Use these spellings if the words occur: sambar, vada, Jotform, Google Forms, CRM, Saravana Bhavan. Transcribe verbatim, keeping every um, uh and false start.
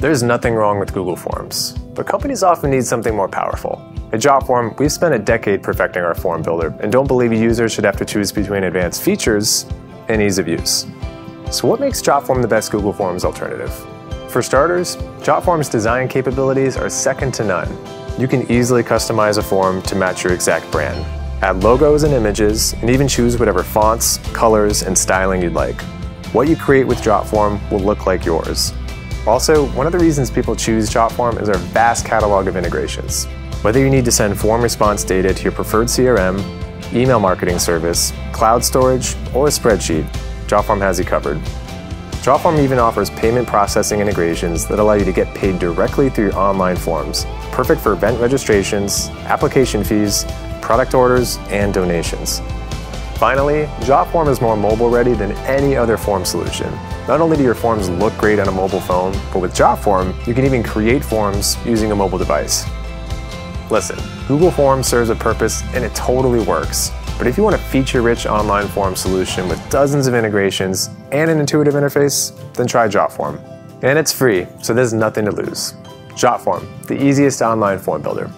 There's nothing wrong with Google Forms, but companies often need something more powerful. At Jotform, we've spent a decade perfecting our form builder and don't believe users should have to choose between advanced features and ease of use. So what makes Jotform the best Google Forms alternative? For starters, Jotform's design capabilities are second to none. You can easily customize a form to match your exact brand, add logos and images, and even choose whatever fonts, colors, and styling you'd like. What you create with Jotform will look like yours. Also, one of the reasons people choose Jotform is our vast catalog of integrations. Whether you need to send form response data to your preferred C R M, email marketing service, cloud storage, or a spreadsheet, Jotform has you covered. Jotform even offers payment processing integrations that allow you to get paid directly through your online forms, perfect for event registrations, application fees, product orders, and donations. Finally, Jotform is more mobile-ready than any other form solution. Not only do your forms look great on a mobile phone, but with Jotform, you can even create forms using a mobile device. Listen, Google Forms serves a purpose and it totally works. But if you want a feature-rich online form solution with dozens of integrations and an intuitive interface, then try Jotform. And it's free, so there's nothing to lose. Jotform, the easiest online form builder.